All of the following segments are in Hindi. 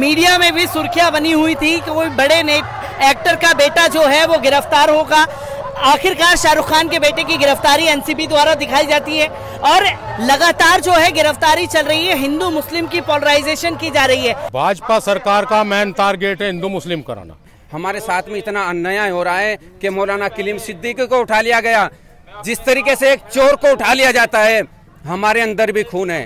मीडिया में भी सुर्खियां बनी हुई थी कि कोई बड़े नेता एक्टर का बेटा जो है वो गिरफ्तार होगा। आखिरकार शाहरुख खान के बेटे की गिरफ्तारी एनसीबी द्वारा दिखाई जाती है और लगातार जो है गिरफ्तारी चल रही है। हिंदू मुस्लिम की पोलराइजेशन की जा रही है। भाजपा सरकार का मेन टारगेट है हिंदू मुस्लिम कराना। हमारे साथ में इतना अन्याय हो रहा है कि मौलाना कलीम सिद्दीकी को उठा लिया गया, जिस तरीके से एक चोर को उठा लिया जाता है। हमारे अंदर भी खून है,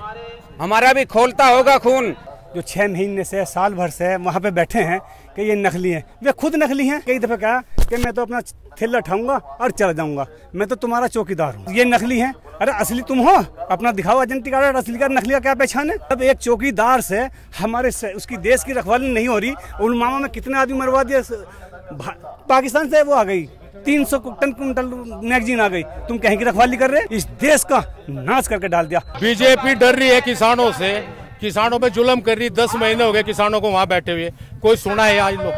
हमारा भी खोलता होगा खून। जो 6 महीने से साल भर से वहाँ पे बैठे हैं कि ये नकली हैं, वे खुद नकली हैं। कई दफे कहा कि मैं तो अपना थैला उठाऊंगा और चला जाऊंगा, मैं तो तुम्हारा चौकीदार हूँ। ये नकली हैं, अरे असली तुम हो, अपना दिखाओ आइडेंटिटी कार्ड। असली का नकली का क्या पहचान है? अब एक चौकीदार से हमारे उसकी देश की रखवाली नहीं हो रही। उलमामा में कितने आदमी मरवा दिए। पाकिस्तान से वो आ गई 300 टन कुंटल मैगजीन आ गई, तुम कहीं की रखवाली कर रहे? इस देश का नाश करके डाल दिया। बीजेपी डर रही है किसानों से, किसानों पे जुल्म कर रही। 10 महीने हो गए किसानों को वहाँ बैठे हुए। कोई सुना है आज लोग?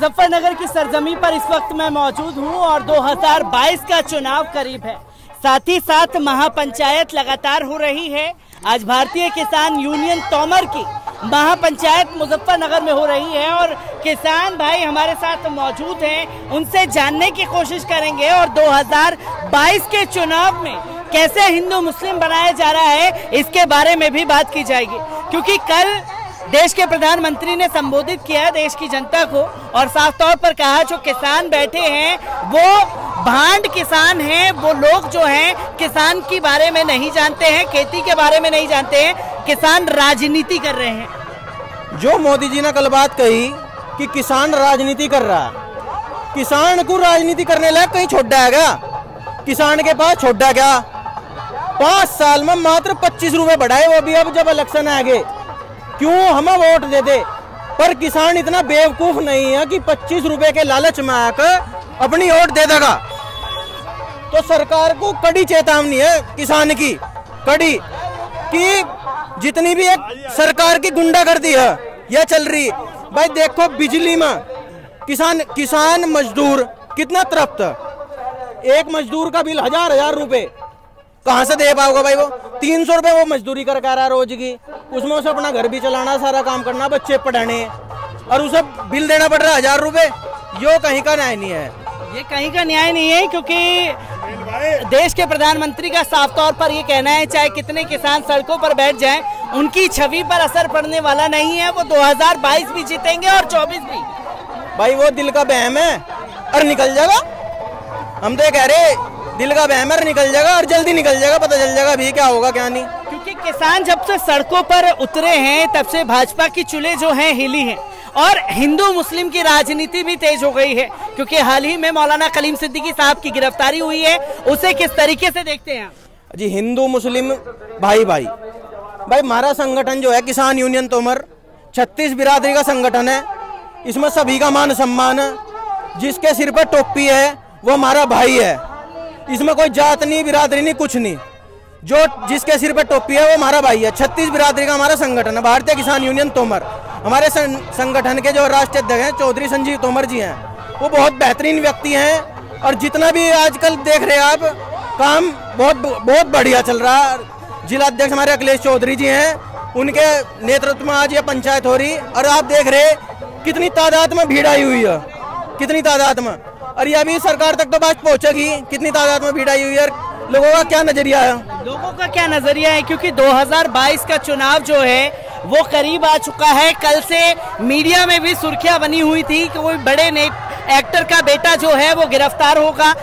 मुजफ्फरनगर की सरजमी पर इस वक्त मैं मौजूद हूँ और 2022 का चुनाव करीब है, साथ ही साथ महापंचायत लगातार हो रही है। आज भारतीय किसान यूनियन तोमर की महापंचायत मुजफ्फरनगर में हो रही है और किसान भाई हमारे साथ मौजूद हैं, उनसे जानने की कोशिश करेंगे और 2022 के चुनाव में कैसे हिंदू मुस्लिम बनाया जा रहा है इसके बारे में भी बात की जाएगी। क्योंकि कल देश के प्रधानमंत्री ने संबोधित किया देश की जनता को और साफ तौर पर कहा जो किसान बैठे हैं वो भांड किसान हैं। वो लोग जो हैं किसान के बारे में नहीं जानते हैं, खेती के बारे में नहीं जानते हैं, किसान राजनीति कर रहे हैं। जो मोदी जी ने कल बात कही कि किसान राजनीति कर रहा है, किसान को राजनीति करने लायक कहीं छोड़ा है क्या? किसान के पास छोड़ा क्या? 5 साल में मात्र 25 रुपए बढ़ाए, वो भी अब जब इलेक्शन आ गए। क्यों हमें वोट दे दे, पर किसान इतना बेवकूफ नहीं है कि 25 रुपए के लालच में आकर अपनी वोट दे देगा। तो सरकार को कड़ी चेतावनी है किसान की, कड़ी, कि जितनी भी एक सरकार की गुंडागर्दी है यह चल रही। भाई देखो बिजली में किसान मजदूर कितना त्रस्त है। एक मजदूर का बिल 1000-1000 रुपए कहाँ से दे पाओगे भाई? वो 300 रुपए वो मजदूरी करके आ रहा है रोज की, उसमें उसे अपना घर भी चलाना, सारा काम करना, बच्चे पढ़ाने, और उसे बिल देना पड़ रहा है 1000 रुपए। यो कहीं का न्याय नहीं है, ये कहीं का न्याय नहीं है। क्योंकि देश के प्रधानमंत्री का साफ तौर पर ये कहना है चाहे कितने किसान सड़कों पर बैठ जाएं उनकी छवि पर असर पड़ने वाला नहीं है। वो 2022 भी जीतेंगे और 24 भी। भाई वो दिल का बहम है और निकल जाएगा। हम तो कह रहे दिल का बहमर निकल जाएगा और जल्दी निकल जाएगा, पता चल जाएगा भी क्या होगा क्या नहीं। क्योंकि किसान जब से सड़कों पर उतरे हैं तब से भाजपा की चूल्हे जो हैं हिली हैं और हिंदू मुस्लिम की राजनीति भी तेज हो गई है। क्योंकि हाल ही में मौलाना कलीम सिद्दीकी साहब की गिरफ्तारी हुई है, उसे किस तरीके से देखते हैं आप? जी हिंदू मुस्लिम भाई भाई भाई हमारा संगठन जो है किसान यूनियन तोमर 36 बिरादरी का संगठन है। इसमें सभी का मान सम्मान है, जिसके सिर पर टोपी है वो हमारा भाई है। इसमें कोई जात नहीं, बिरादरी नहीं, कुछ नहीं। जो जिसके सिर पे टोपी है वो हमारा भाई है। 36 बिरादरी का हमारा संगठन है भारतीय किसान यूनियन तोमर। हमारे संगठन के जो राष्ट्रीय अध्यक्ष हैं चौधरी संजीव तोमर जी हैं, वो बहुत बेहतरीन व्यक्ति हैं। और जितना भी आजकल देख रहे हैं आप, काम बहुत बहुत बढ़िया चल रहा है। जिला अध्यक्ष हमारे अखिलेश चौधरी जी हैं, उनके नेतृत्व में आज ये पंचायत हो रही और आप देख रहे कितनी तादाद में भीड़ आई हुई है, कितनी तादाद में। और ये अभी सरकार तक तो बात पहुंचेगी कितनी तादाद में भीड़ आई हुई है। लोगों का क्या नजरिया है, लोगों का क्या नजरिया है? क्योंकि 2022 का चुनाव जो है वो करीब आ चुका है। कल से मीडिया में भी सुर्खियां बनी हुई थी कि कोई बड़े एक्टर का बेटा जो है वो गिरफ्तार होगा।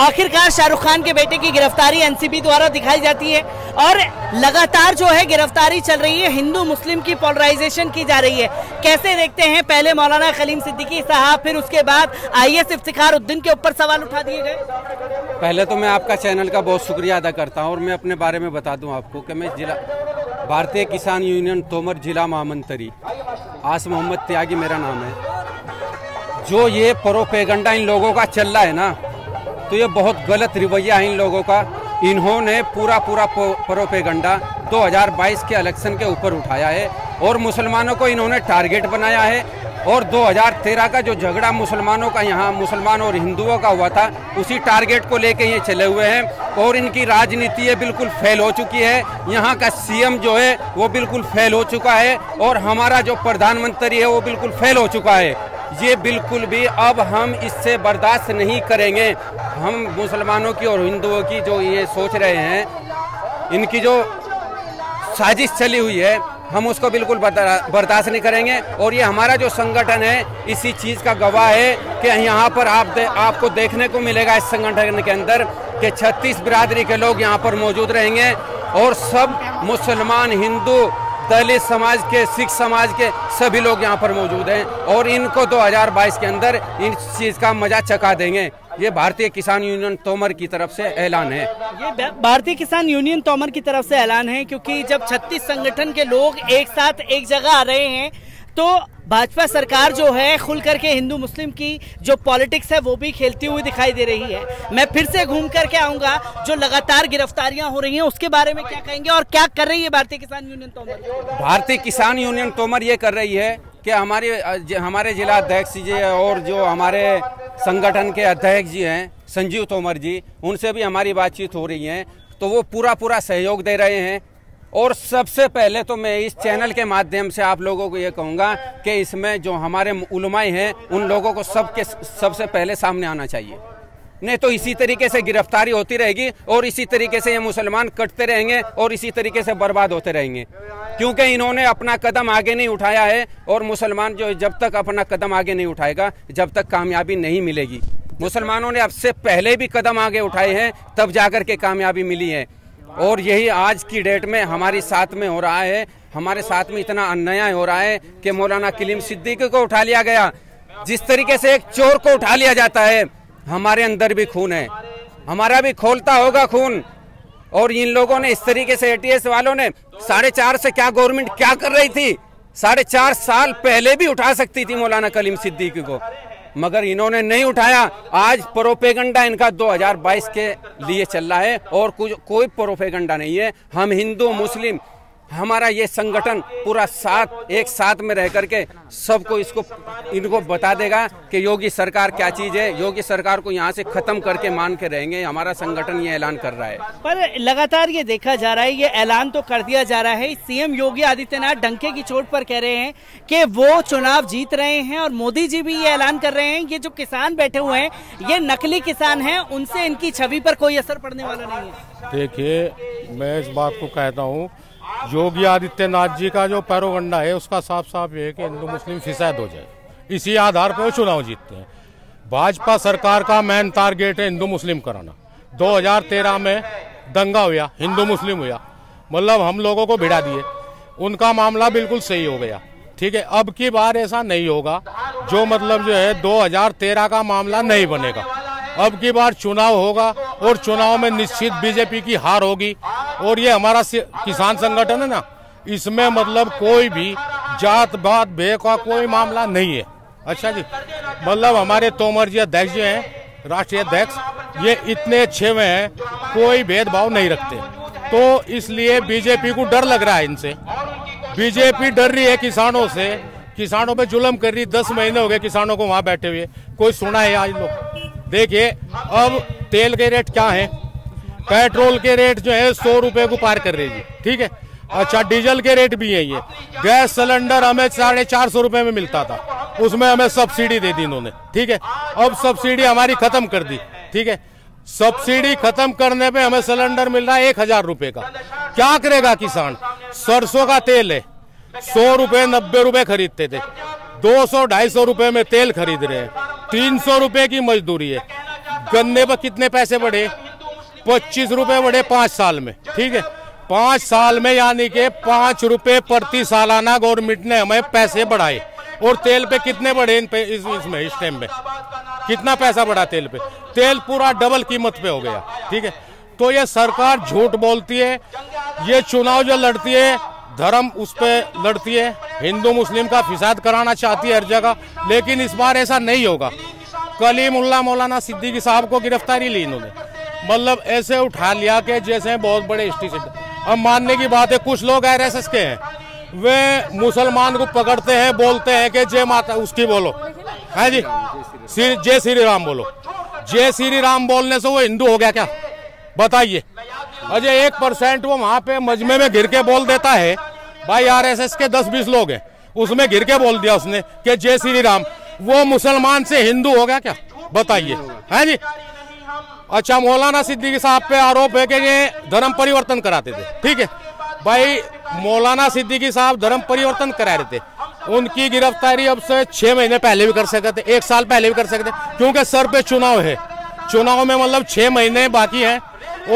आखिरकार शाहरुख खान के बेटे की गिरफ्तारी एनसीबी द्वारा दिखाई जाती है और लगातार जो है गिरफ्तारी चल रही है। हिंदू मुस्लिम की पोलराइजेशन की जा रही है। कैसे देखते हैं? पहले मौलाना कलीम सिद्दीकी साहब, फिर उसके बाद आईएएस इफ्तिखारुद्दीन के ऊपर सवाल उठा दिए गए। पहले तो मैं आपका चैनल का बहुत शुक्रिया अदा करता हूं और मैं अपने बारे में बता दूं आपको कि मैं जिला भारतीय किसान यूनियन तोमर जिला महामंत्री आस मोहम्मद त्यागी मेरा नाम है। जो ये प्रोपेगेंडा इन लोगों का चल रहा है ना, तो ये बहुत गलत रवैया है इन लोगों का। इन्होंने पूरा प्रोपेगेंडा 2022 के इलेक्शन के ऊपर उठाया है और मुसलमानों को इन्होंने टारगेट बनाया है। और 2013 का जो झगड़ा मुसलमानों का यहाँ मुसलमान और हिंदुओं का हुआ था उसी टारगेट को लेके ये चले हुए हैं और इनकी राजनीति बिल्कुल फेल हो चुकी है। यहाँ का सीएम जो है वो बिल्कुल फेल हो चुका है और हमारा जो प्रधानमंत्री है वो बिल्कुल फेल हो चुका है। ये बिल्कुल भी अब हम इससे बर्दाश्त नहीं करेंगे। हम मुसलमानों की और हिंदुओं की जो ये सोच रहे हैं, इनकी जो साजिश चली हुई है, हम उसको बिल्कुल बर्दाश्त नहीं करेंगे। और ये हमारा जो संगठन है इसी चीज़ का गवाह है कि यहाँ पर आपको देखने को मिलेगा इस संगठन के अंदर कि 36 बिरादरी के लोग यहाँ पर मौजूद रहेंगे और सब मुसलमान, हिंदू, दलित समाज के, सिख समाज के सभी लोग यहाँ पर मौजूद हैं और इनको 2022 के अंदर इन चीज़ का मजा चखा देंगे। ये भारतीय किसान यूनियन तोमर की तरफ से ऐलान है। ये भारतीय किसान यूनियन तोमर की तरफ से ऐलान है क्योंकि जब 36 संगठन के लोग एक साथ एक जगह आ रहे हैं तो भाजपा सरकार जो है खुल करके हिंदू मुस्लिम की जो पॉलिटिक्स है वो भी खेलती हुई दिखाई दे रही है। मैं फिर से घूम करके आऊंगा, जो लगातार गिरफ्तारियां हो रही हैं उसके बारे में क्या कहेंगे और क्या कर रही है भारतीय किसान यूनियन तोमर? भारतीय किसान यूनियन तोमर ये कर रही है कि हमारे जिला अध्यक्ष जी और जो हमारे संगठन के अध्यक्ष जी हैं संजीव तोमर जी, उनसे भी हमारी बातचीत हो रही है तो वो पूरा सहयोग दे रहे हैं। और सबसे पहले तो मैं इस चैनल के माध्यम से आप लोगों को ये कहूँगा कि इसमें जो हमारे उलमाए हैं उन लोगों को सबसे पहले सामने आना चाहिए, नहीं तो इसी तरीके से गिरफ्तारी होती रहेगी और इसी तरीके से ये मुसलमान कटते रहेंगे और इसी तरीके से बर्बाद होते रहेंगे क्योंकि इन्होंने अपना कदम आगे नहीं उठाया है। और मुसलमान जो जब तक अपना कदम आगे नहीं उठाएगा जब तक कामयाबी नहीं मिलेगी। मुसलमानों ने अब से पहले भी कदम आगे उठाए हैं तब जाकर के कामयाबी मिली है और यही आज की डेट में हमारे साथ में हो रहा है। हमारे साथ में इतना अन्याय हो रहा है कि मौलाना कलीम सिद्दीकी को उठा लिया गया, जिस तरीके से एक चोर को उठा लिया जाता है। हमारे अंदर भी खून है, हमारा भी खोलता होगा खून। और इन लोगों ने इस तरीके से एटीएस वालों ने 4.5 से क्या गवर्नमेंट क्या कर रही थी? 4.5 साल पहले भी उठा सकती थी मौलाना कलीम सिद्दीकी को, मगर इन्होंने नहीं उठाया। आज प्रोपेगेंडा इनका 2022 के लिए चल रहा है और कोई प्रोपेगेंडा नहीं है। हम हिंदू मुस्लिम हमारा ये संगठन पूरा एक साथ में रह करके सबको इनको बता देगा कि योगी सरकार क्या चीज है। योगी सरकार को यहाँ से खत्म करके मान के रहेंगे। हमारा संगठन ये ऐलान कर रहा है, पर लगातार ये देखा जा रहा है, ये ऐलान तो कर दिया जा रहा है। सीएम योगी आदित्यनाथ डंके की चोट पर कह रहे हैं कि वो चुनाव जीत रहे हैं और मोदी जी भी ये ऐलान कर रहे हैं। ये जो किसान बैठे हुए हैं ये नकली किसान है, उनसे इनकी छवि पर कोई असर पड़ने वाला नहीं है। देखिए, मैं इस बात को कहता हूँ, योगी आदित्यनाथ जी का जो पैरोगंडा है उसका साफ ये है कि हिंदू मुस्लिम फिसाद हो जाए, इसी आधार पर वो चुनाव जीतते हैं। भाजपा सरकार का मेन टारगेट है हिंदू मुस्लिम कराना। 2013 में दंगा हुआ, हिंदू मुस्लिम हुआ, मतलब हम लोगों को भिड़ा दिए। उनका मामला बिल्कुल सही हो गया, ठीक है। अब की बार ऐसा नहीं होगा, जो मतलब जो है 2013 का मामला नहीं बनेगा। अब की बार चुनाव होगा और चुनाव में निश्चित बीजेपी की हार होगी। और ये हमारा किसान संगठन है ना, इसमें मतलब कोई भी जात पात भेद का कोई मामला नहीं है। अच्छा जी, मतलब हमारे तोमर जी अध्यक्ष जो हैं, राष्ट्रीय अध्यक्ष, ये इतने अच्छे हुए हैं, कोई भेदभाव नहीं रखते। तो इसलिए बीजेपी को डर लग रहा है इनसे। बीजेपी डर रही है किसानों से, किसानों पर जुल्म कर रही। 10 महीने हो गए किसानों को वहाँ बैठे हुए, कोई सुना है आज लोग? देखिए, अब तेल के रेट क्या है, पेट्रोल के रेट जो है 100 रुपए को पार कर रही है, ठीक है। अच्छा, डीजल के रेट भी है। ये गैस सिलेंडर हमें 450 रुपए में मिलता था, उसमें हमें सब्सिडी दे दी इन्होंने, ठीक है। अब सब्सिडी हमारी खत्म कर दी, ठीक है। सब्सिडी खत्म करने पे हमें सिलेंडर मिल रहा है 1000 रुपए का। क्या करेगा किसान? सरसों का तेल है, 100 रुपए 90 रुपए खरीदते थे, 200-250 रुपए में तेल खरीद रहे हैं। 300 रुपए की मजदूरी है। गन्ने पर कितने पैसे बढ़े? 25 रुपए बढ़े 5 साल में, ठीक है। 5 साल में यानी के 5 रुपए प्रति सालाना गवर्नमेंट ने हमें पैसे बढ़ाए। और तेल पे कितने बढ़े इसमें इस टाइम में कितना पैसा बढ़ा तेल पे? तेल पूरा डबल कीमत पे हो गया, ठीक है। तो ये सरकार झूठ बोलती है। ये चुनाव जो लड़ती है धर्म उस पर लड़ती है, हिंदू मुस्लिम का फिसाद कराना चाहती है हर जगह। लेकिन इस बार ऐसा नहीं होगा। कलीमुल्ला मौलाना सिद्दीकी साहब को गिरफ्तारी ली इन्होंने, मतलब ऐसे उठा लिया के जैसे बहुत बड़े स्टेशन। अब मानने की बात है, कुछ लोग आरएसएस के हैं, वे मुसलमान को पकड़ते हैं, बोलते हैं कि जय माता उसकी बोलो, हाँ जी जय श्री राम बोलो। जय श्री राम बोलने से वो हिंदू हो गया क्या बताइए? अजय 1% वो वहाँ पे मजमे में घिर के बोल देता है भाई, आरएसएस के 10-20 लोग हैं उसमें घिर के बोल दिया उसने कि जय श्री राम, वो मुसलमान से हिंदू हो गया क्या बताइए? है जी। अच्छा मौलाना सिद्दीकी साहब पे आरोप है कि ये धर्म परिवर्तन कराते थे, ठीक है भाई, मौलाना सिद्दीकी साहब धर्म परिवर्तन करा रहे थे, उनकी गिरफ्तारी अब से 6 महीने पहले भी कर सकते, 1 साल पहले भी कर सकते, क्योंकि सर पे चुनाव है, चुनाव में मतलब 6 महीने बाकी हैं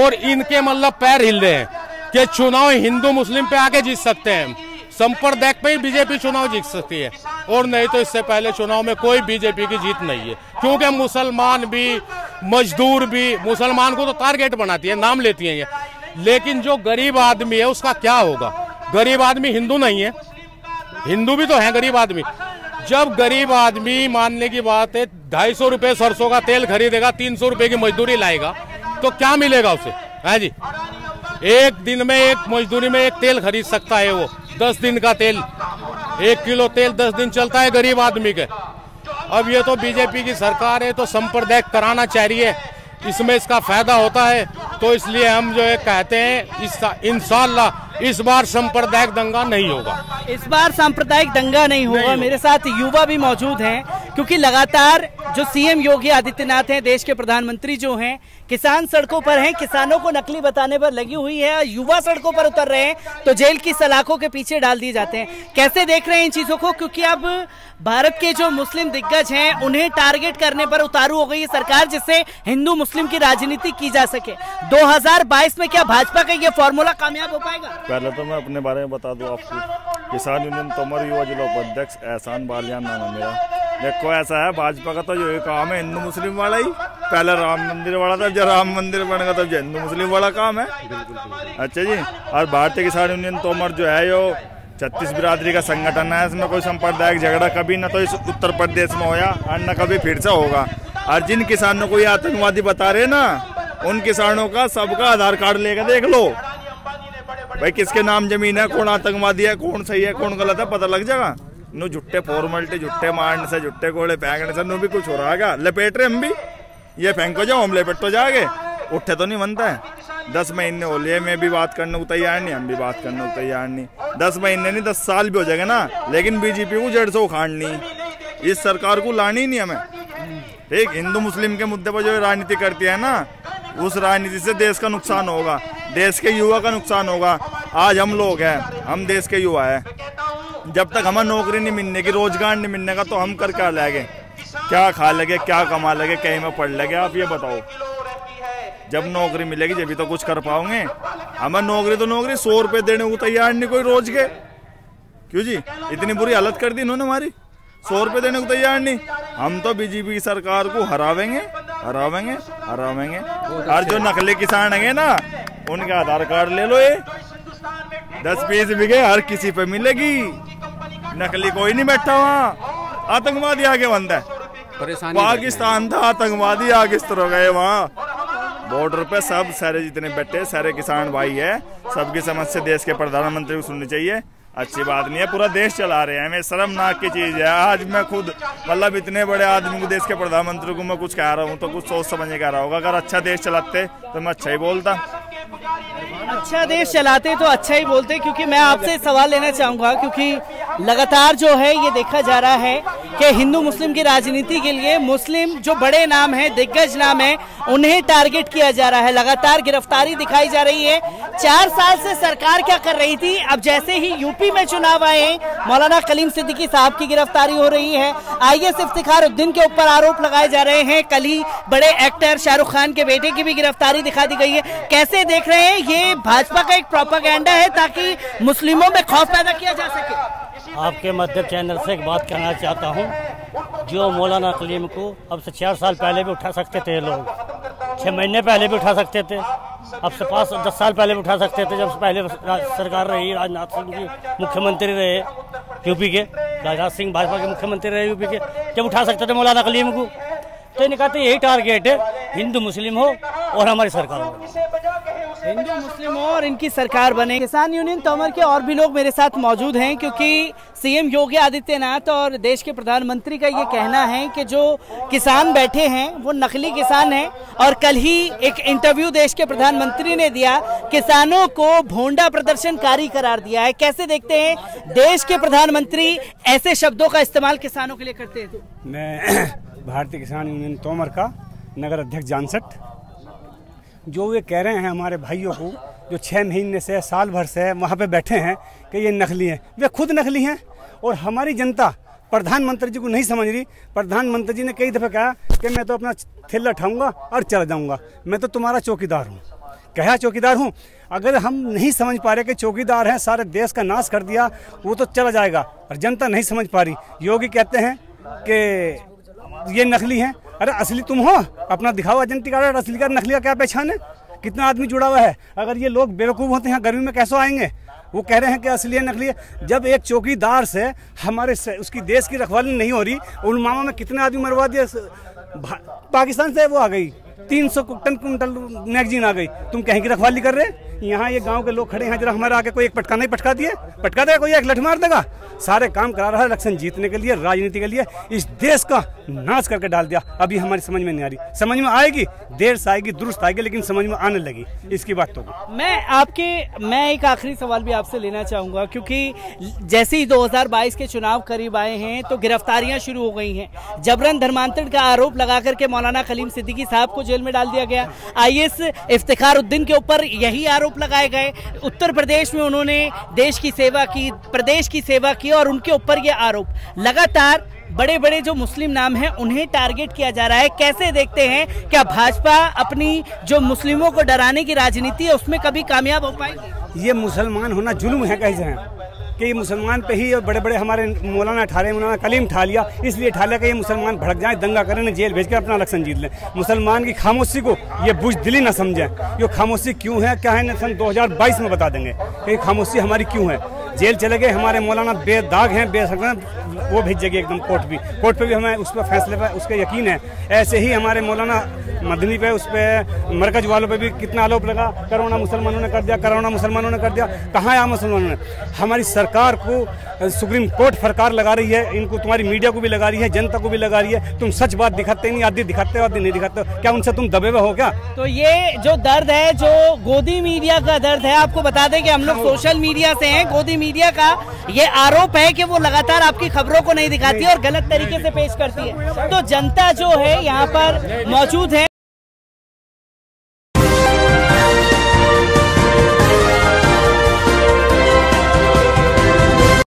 और इनके मतलब पैर हिल रहे हैं कि चुनाव हिंदू मुस्लिम पे आके जीत सकते हैं, संप्रदाय पे ही बीजेपी चुनाव जीत सकती है, और नहीं तो इससे पहले चुनाव में कोई बीजेपी की जीत नहीं है, क्योंकि मुसलमान भी मजदूर भी मुसलमान को तो टारगेट बनाती है, नाम लेती है ये, लेकिन जो गरीब आदमी है उसका क्या होगा? गरीब आदमी हिंदू नहीं है, हिंदू भी तो है गरीब आदमी। जब गरीब आदमी मानने की बात है 250 रुपये सरसों का तेल खरीदेगा, 300 रुपये की मजदूरी लाएगा तो क्या मिलेगा उसे? हाँ जी, एक दिन में एक मजदूरी में एक तेल खरीद सकता है वो, 10 दिन का तेल, 1 किलो तेल 10 दिन चलता है गरीब आदमी के। अब ये तो बीजेपी की सरकार है तो संप्रदाय कराना चाहिए, इसमें इसका फायदा होता है, तो इसलिए हम जो है कहते हैं इंशाल्लाह इस बार सांप्रदायिक दंगा नहीं होगा, इस बार सांप्रदायिक दंगा नहीं होगा। मेरे साथ युवा भी मौजूद हैं, क्योंकि लगातार जो सीएम योगी आदित्यनाथ हैं, देश के प्रधानमंत्री जो हैं, किसान सड़कों पर हैं, किसानों को नकली बताने पर लगी हुई है, और युवा सड़कों पर उतर रहे हैं तो जेल की सलाखों के पीछे डाल दिए जाते हैं। कैसे देख रहे हैं इन चीज़ों को, क्योंकि अब भारत के जो मुस्लिम दिग्गज हैं उन्हें टारगेट करने पर उतारू हो गई है सरकार, जिससे हिंदू मुस्लिम की राजनीति की जा सके। 2022 में क्या भाजपा का ये फॉर्मूला कामयाब हो पाएगा? पहले तो मैं अपने बारे में बता दूं आपको, किसान यूनियन तोमर युवा जिला उपाध्यक्ष एहसान बालियान नाम है मेरा। देखो ऐसा है, भाजपा का तो यही काम है हिंदू मुस्लिम वाला ही, पहले राम मंदिर वाला था, जब राम मंदिर बनेगा तब तो हिंदू मुस्लिम वाला काम है। अच्छा जी, और भारतीय किसान यूनियन तोमर जो है यो 36 बिरादरी का संगठन है, इसमें कोई सांप्रदायिक झगड़ा कभी न तो इस उत्तर प्रदेश में होया और न कभी फिर से होगा। और जिन किसानों को ये आतंकवादी बता रहे ना, उन किसानों का सबका आधार कार्ड लेकर देख लो भाई, किसके नाम जमीन है, कौन आतंकवादी है, कौन सही है कौन गलत है, पता लग जाएगा। नो झुट्टे फॉर्मेलिटी, झुट्टे मारने से, झुट्टे गोले फेंकने से नो भी कुछ हो रहा है, लपेट रहे हम भी, ये फेंको जाओ हम लपेट तो जाएंगे, उठे तो नहीं बनता है। 10 महीने हो लिए, मैं भी बात करने को तैयार नहीं, हम भी बात करने को तैयार नहीं। 10 महीने नहीं 10 साल भी हो जाएगा ना, लेकिन बीजेपी को जड़ से उखाड़नी, इस सरकार को लानी नहीं हमें। ठीक हिंदू मुस्लिम के मुद्दे पर जो राजनीति करती है ना, उस राजनीति से देश का नुकसान होगा, देश के युवा का नुकसान होगा। आज हम लोग हैं, हम देश के युवा है, जब तक हमें नौकरी नहीं मिलने की, रोजगार नहीं मिलने का, तो हम कर क्या लगे, क्या खा लगे, क्या कमा लगे, कहीं में पढ़ लगे, आप ये बताओ। जब नौकरी मिलेगी जब भी तो कुछ कर पाओगे। हमें नौकरी तो नौकरी 100 रुपये देने को तैयार नहीं कोई रोज के, क्यों जी इतनी बुरी हालत कर दी इन्होंने हमारी, 100 रुपये देने को तैयार नहीं। हम तो बीजेपी की सरकार को हरावेंगे हरावेंगे हरावेंगे। और जो नकली किसान हैं ना, उनका आधार कार्ड ले लो, ये 10-20 बीघे हर किसी पे मिलेगी, नकली कोई नहीं बैठा वहाँ, आतंकवादी आगे बनता है। पाकिस्तान था, आतंकवादी आगे हो गए वहाँ बॉर्डर पे, सब सारे जितने बैठे सारे किसान भाई है, सबकी समस्या देश के प्रधानमंत्री को सुननी चाहिए। अच्छी बात नहीं है, पूरा देश चला रहे हैं, मैं शर्मनाक की चीज़ है। आज मैं खुद मतलब इतने बड़े आदमी को, देश के प्रधानमंत्री को मैं कुछ कह रहा हूँ तो कुछ सोच समझ के कह रहा होगा, अगर अच्छा देश चलाते तो मैं अच्छा ही बोलता, अच्छा देश चलाते तो अच्छा ही बोलते। क्योंकि मैं आपसे सवाल लेना चाहूँगा, क्योंकि लगातार जो है ये देखा जा रहा है कि हिंदू मुस्लिम की राजनीति के लिए मुस्लिम जो बड़े नाम हैं, दिग्गज नाम हैं, उन्हें टारगेट किया जा रहा है, लगातार गिरफ्तारी दिखाई जा रही है। 4 साल से सरकार क्या कर रही थी? अब जैसे ही यूपी में चुनाव आए, मौलाना कलीम सिद्दीकी साहब की गिरफ्तारी हो रही है, आईएएस इफ्तिखारुद्दीन के ऊपर आरोप लगाए जा रहे हैं, कल ही बड़े एक्टर शाहरुख खान के बेटे की भी गिरफ्तारी दिखा दी गई है। कैसे देख रहे हैं, ये भाजपा का एक प्रोपागेंडा है ताकि मुस्लिमों में खौफ पैदा किया जा सके? आपके माध्यम चैनल से एक बात कहना चाहता हूँ, जो मौलाना कलीम को अब से 4 साल पहले भी उठा सकते थे लोग, 6 महीने पहले भी उठा सकते थे, अब से 5-10 साल पहले भी उठा सकते थे, जब से पहले सरकार रही, राजनाथ सिंह जी मुख्यमंत्री रहे यूपी के, राजनाथ सिंह भाजपा के मुख्यमंत्री रहे यूपी के, जब उठा सकते थे मौलाना कलीम को। तो इन्हें कहते यही टारगेट है, हिंदू मुस्लिम हो और हमारी सरकार हो। हिंदू मुस्लिम और इनकी सरकार बने। किसान यूनियन तोमर के और भी लोग मेरे साथ मौजूद हैं, क्योंकि सीएम योगी आदित्यनाथ और देश के प्रधानमंत्री का ये कहना है कि जो किसान बैठे हैं वो नकली किसान हैं। और कल ही एक इंटरव्यू देश के प्रधानमंत्री ने दिया, किसानों को भोंडा प्रदर्शनकारी करार दिया है। कैसे देखते हैं देश के प्रधानमंत्री ऐसे शब्दों का इस्तेमाल किसानों के लिए करते हैं? मैं भारतीय किसान यूनियन तोमर का नगर अध्यक्ष जानसठ, जो वे कह रहे हैं हमारे भाइयों को जो 6 महीने से साल भर से वहाँ पे बैठे हैं कि ये नकली हैं, वे खुद नकली हैं। और हमारी जनता प्रधानमंत्री जी को नहीं समझ रही। प्रधानमंत्री जी ने कई दफ़ा कहा कि मैं तो अपना थैला उठाऊँगा और चला जाऊँगा, मैं तो तुम्हारा चौकीदार हूँ, कहा चौकीदार हूँ। अगर हम नहीं समझ पा रहे कि चौकीदार हैं, सारे देश का नाश कर दिया, वो तो चला जाएगा। और जनता नहीं समझ पा रही। योगी कहते हैं कि ये नकली हैं, अरे असली तुम हो, अपना दिखाओ आइडेंटिटी कार्ड, असली का नकली का क्या पहचान है? कितना आदमी जुड़ा हुआ है। अगर ये लोग बेवकूफ़ होते हैं गर्मी में कैसे आएंगे? वो कह रहे हैं कि असली है नकली है। जब एक चौकीदार से हमारे से उसकी देश की रखवाली नहीं हो रही, उन मामा में कितने आदमी मरवा दिए। पाकिस्तान से वो आ गई 300 कुंटल मैगजीन आ गई, तुम कहीं की रखवाली कर रहे? यहाँ ये गांव के लोग खड़े हैं, जरा हमारे आगे कोई एक पटका नहीं पटका दिए, पटका देगा कोई एक लठ मार देगा। सारे काम करा रहा है इलेक्शन जीतने के लिए, राजनीति के लिए, इस देश का नाश करके डाल दिया। अभी हमारी समझ में नहीं आ रही, समझ में आएगी, देर से आएगी, दुरुस्त आएगी, लेकिन समझ में आने लगी इसकी बात। तो मैं एक आखिरी सवाल भी आपसे लेना चाहूँगा, क्योंकि जैसे ही 2022 के चुनाव करीब आए हैं तो गिरफ्तारियाँ शुरू हो गई हैं। जबरन धर्मांतरण का आरोप लगा करके मौलाना कलीम सिद्दीकी साहब को जेल में डाल दिया गया। आईएएस इफ्तिखारुद्दीन के ऊपर यही आरोप लगाए गए। उत्तर प्रदेश में उन्होंने देश की सेवा की, प्रदेश की सेवा की, और उनके ऊपर ये आरोप लगातार बड़े बड़े जो मुस्लिम नाम हैं उन्हें टारगेट किया जा रहा है। कैसे देखते हैं, क्या भाजपा अपनी जो मुस्लिमों को डराने की राजनीति है उसमें कभी कामयाब हो पाएगी? ये मुसलमान होना जुल्म है, कैसे है कि ये मुसलमान पे ही बड़े बड़े हमारे मौलाना ठा रहे, मौलाना कलीम ठा लिया, इसलिए ठा लिया कि ये मुसलमान भड़क जाएं, दंगा करें, जेल भेजकर अपना इलेक्शन जीत लें। मुसलमान की खामोशी को ये बुजदिली ना समझें। ये खामोशी क्यों है, क्या है, सन 2022 में बता देंगे कि खामोशी हमारी क्यों है। जेल चले गए हमारे मौलाना, बेदाग हैं, बेसक, वो भेजेगी एकदम कोर्ट भी, कोर्ट पर भी हमें उस पर फैसले पर उसका यकीन है। ऐसे ही हमारे मौलाना मदनी पे, उस पर मरकज वालों पे भी कितना आरोप लगा, करोना मुसलमानों ने कर दिया, करोना मुसलमानों ने कर दिया। कहाँ आया मुसलमानों ने? हमारी सरकार को सुप्रीम कोर्ट फरकार लगा रही है, इनको तुम्हारी मीडिया को भी लगा रही है, जनता को भी लगा रही है। तुम सच बात दिखाते नहीं, आधी दिखाते हो आधी नहीं दिखाते हो, क्या उनसे तुम दबे हुए हो क्या? तो ये जो दर्द है, जो गोदी मीडिया का दर्द है, आपको बता दें कि हम लोग सोशल मीडिया से हैं। गोदी मीडिया का ये आरोप है कि वो लगातार आपकी खबरों को नहीं दिखाती और गलत तरीके से पेश करती है। तो जनता जो है यहाँ पर मौजूद है।